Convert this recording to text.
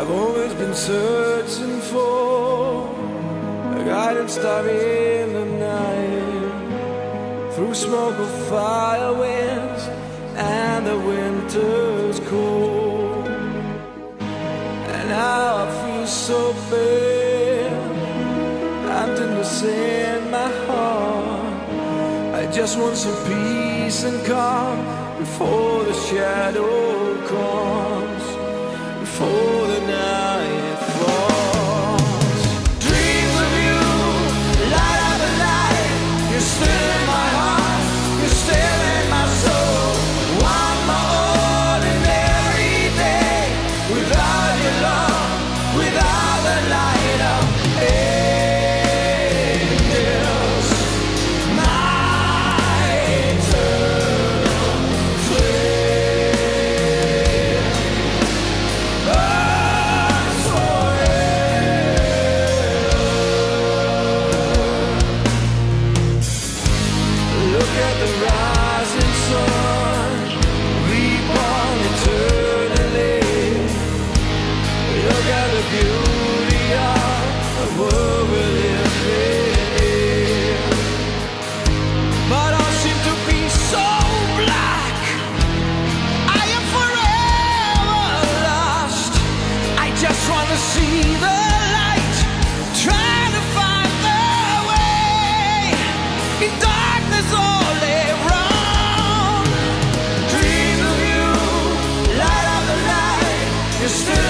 I've always been searching for a guiding star in the night, through smoke of fire winds and the winter's cold. And now I feel so bad, emptiness in my heart. I just want some peace and calm before the shadow comes, before the night falls. Dreams of you light up the night. You're still in my heart, you're still in my soul. One more ordinary day without your love, without the light of angels. My eternal flame burns forever. Look at the rising sun, reborn eternally. Look at the beauty of the world we live in. But I seem to be so black. I am forever lost. I just want to see the light, try to find the way in darkness all around. Dream of you, light up the night. You're still